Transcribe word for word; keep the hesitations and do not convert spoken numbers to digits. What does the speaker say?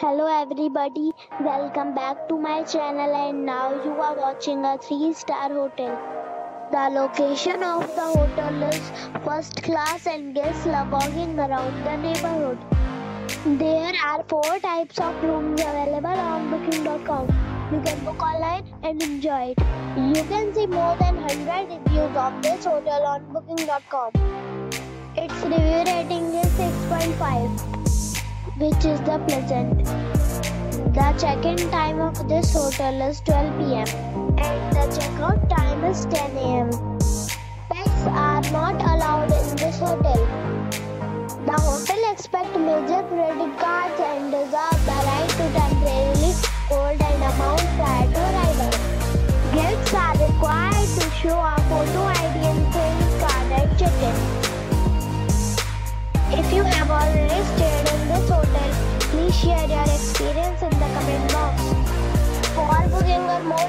Hello everybody, welcome back to my channel, and now you are watching a three star hotel. The location of the hotel is first class and guests love walking around the neighborhood. There are four types of rooms available on booking dot com. You can book online and enjoy it. You can see more than one hundred reviews of this hotel on booking dot com. Its review rating is six point five. Which is the pleasant. The check-in time of this hotel is twelve p m and the check-out time is ten a m Pets are not allowed in this hotel. The hotel accepts major credit cards and reserves the right to temporarily hold an amount prior to arrival. Guests are required to show a photo I D and credit card at check-in. If you have already stayed in this hotel, please share your experience in the comment box. For booking or more